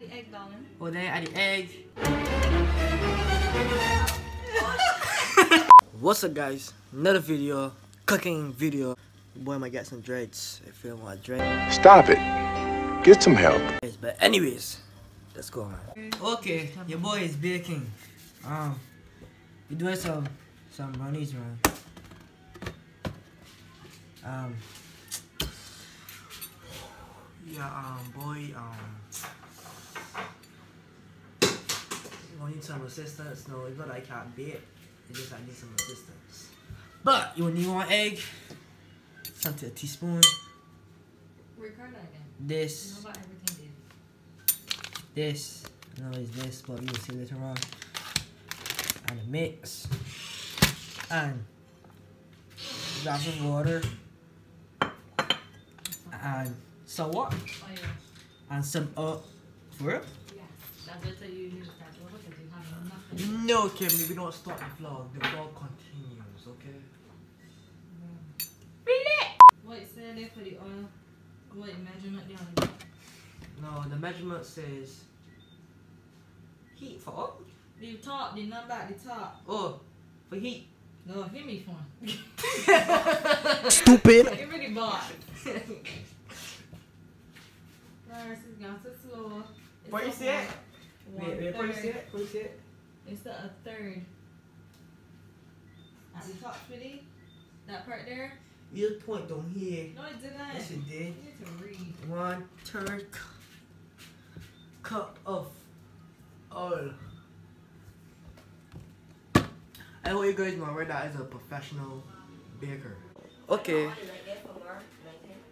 The egg ballin. Oh, they are the egg. What's up, guys? Another video, cooking video. Boy, I might get some dreads if you want dreads. Stop it. Get some help. But anyways, let's go, man. Okay, your boy is baking. We're doing some brownies, man. You need some assistance. No, it's not like I can't bake. It's just I need some assistance. But you will need one egg, something a teaspoon. Record that again. This. You know about everything, dude. This. No, it's this, but you will see later on. And a mix. And a glass of water. And some what? Oh, yeah. And some for it? Yes. That's what you need to start over because you have nothing. No, Kimmy, we don't stop the vlog. The vlog continues, okay? Yeah. Read it! What said there for the oil? What measurement do you have to do? No, the measurement says heat for oil? The top, the number at the top. Oh, for heat. No, give me phone. Stupid. Give me the bar. First, it's gone so slow. What you see it? Wait, what you see it? What you see it? It's the a third. At the top, really? That part there? You point down here. No, it didn't. Yes, it did. You need to read. 1/3 cup of oil. I hope you guys know where that is a professional baker. Okay.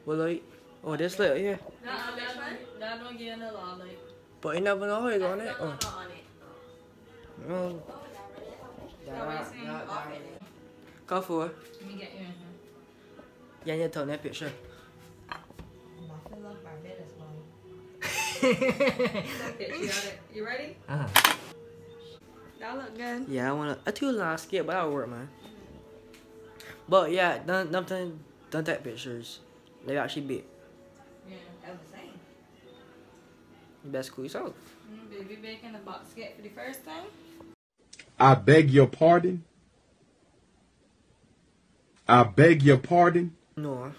Well, like, oh, this little, yeah. That don't get a lot, like. But you never know how it's on it. Oh. No. Go for it. Let me get you in here. Yeah, you told that picture. I feel like Barbados, Mommy. You got it. You ready? Uh-huh. That look good. Yeah, I too long skip, but that'll work, man. But yeah, don't take pictures. They actually big. Yeah, that was the same. You best cool yourself. Baby baking a box skit for the first time. I beg your pardon. I beg your pardon. No.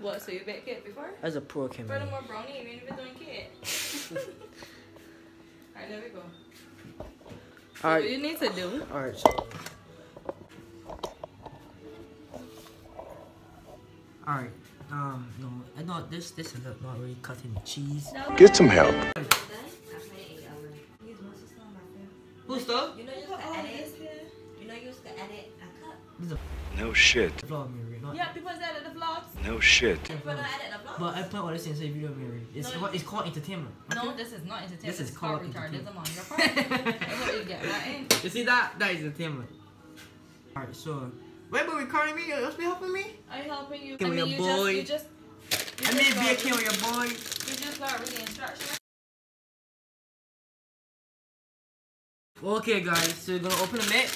What? So you baked cake before? As a pro kid. Furthermore, brownie, you ain't even doing cake. Alright, there we go. All right. What you need to do? All right. All right. No, I know this is not really cutting cheese. Get some help. Who's though? You know you can edit. You know you can edit a cup. No shit. Yeah, people edit the vlogs. No shit. People don't edit the vlogs. But I put all this inside video, Mary. It's called entertainment. No, this is not entertainment. This is called retardism on your part. That's what you get, right? You see that? That is entertainment. Alright, so. Wait, but recording me? You're supposed to be helping me? I'm helping you. I mean, you boy. I made baking with your boy. You just got really instructions. Okay, guys, so you're gonna open the mix.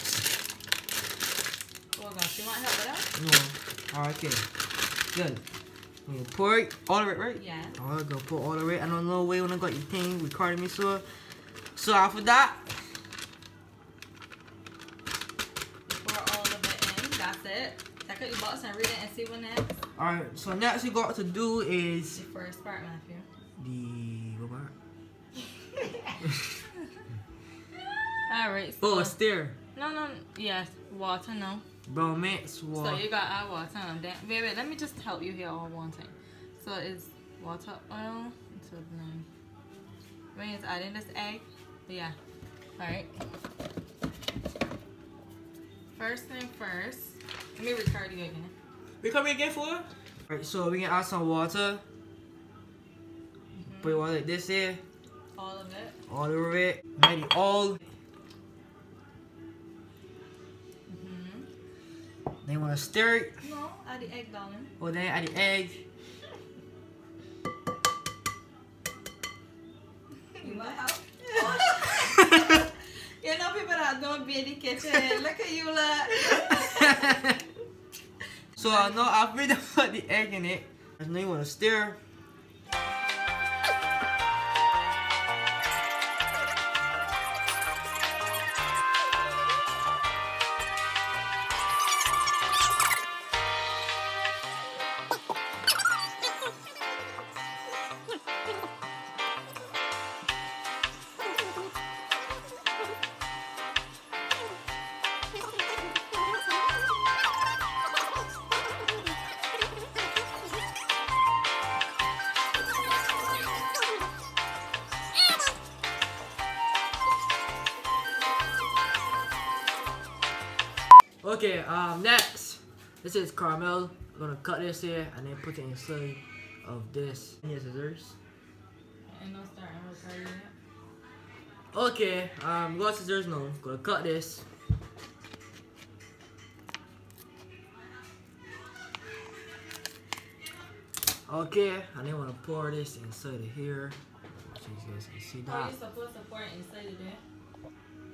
Oh gosh, you want help with that? No. Alright, okay. Good. You pour it all the way, right? Yeah. I'm gonna pour all the way. I don't know where when I got your thing recording me, so after that. You pour all of it in, that's it. Check out your box and read it and see what next. Alright, so next we got to do is the first part, Matthew. The what part? Alright, so oh, a stir. No, yes, water, no. Bro, mix water. So you got our water on that. Wait, let me just help you here on one thing. So it's water, oil, so then when it's adding this egg, yeah. Alright. First thing first. Let me record you again. Record me again for? Alright, so we can add some water. Put water like this here. All of it. All of it. Maybe all. They want to stir it. No, add the egg, darling. Oh, then add the egg. You want help? You know people that don't be in the kitchen. Look at you, look. So I know I've already put the egg in it. And then you want to stir. Okay, next. This is caramel. I'm gonna cut this here and then put it inside of this. Any scissors? And I'll start recording it. Okay, got scissors now. Gonna cut this. Okay, and then wanna pour this inside of here. So you guys can see that. Are you supposed to pour it inside of there?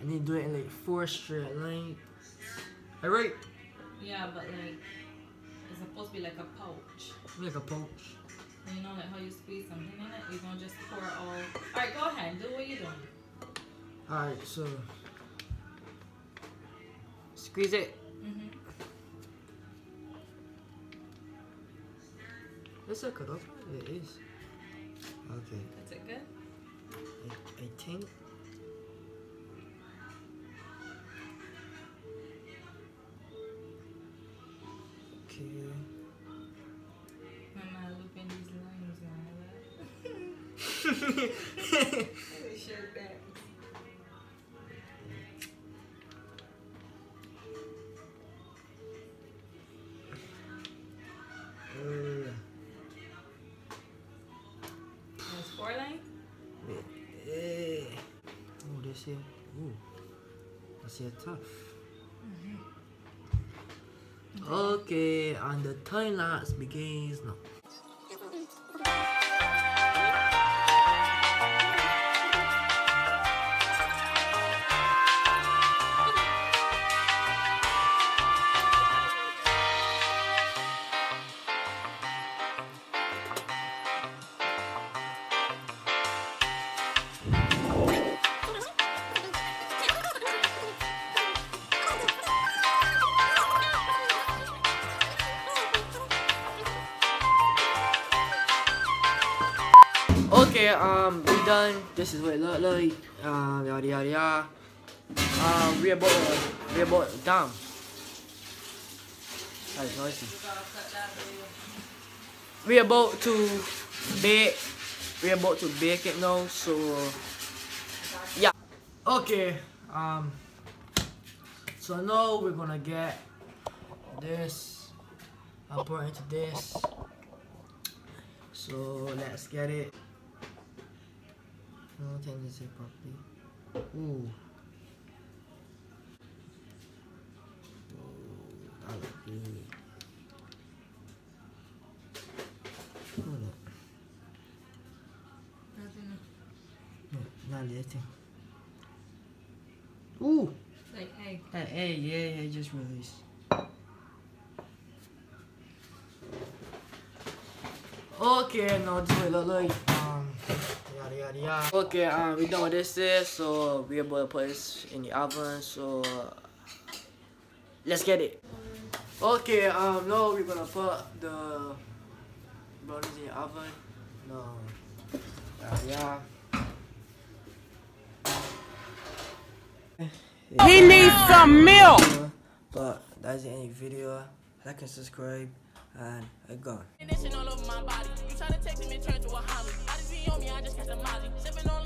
I need to do it in like 4 straight lines. Alright. Yeah, but like it's supposed to be like a pouch. Like a pouch. You know, like how you squeeze something in it, you're gonna just pour it all. Alright, go ahead, do what you're doing. Alright, so squeeze it. Mm-hmm. Is it good? It is. Okay. Is it good? I think. There's 4 lines? Yeah. Oh, this here. Ooh. This here tough. Mm-hmm. Okay, and the time lapse begins now. Okay, we done. This is what it look like. Yada yada yada. We about damn. That is noisy. We about to bake it now. So yeah. Okay. So now we're gonna get this. I'll pour it into this. So let's get it. I don't think this is properly. Ooh. Oh, that looks good. Hold on. Nothing. No, not this thing. Ooh! Like egg. That egg, yeah, I just released. Okay, now this will look like. Okay, we done with this here, so we're about to put this in the oven, so let's get it. Okay, now we're gonna put the brownies in the oven. No, yeah. He needs some milk! But that's the end of the video. Like and subscribe, and I gone. All over my body. You try to take me and turn to a homie. I just be on me, I just got the molly.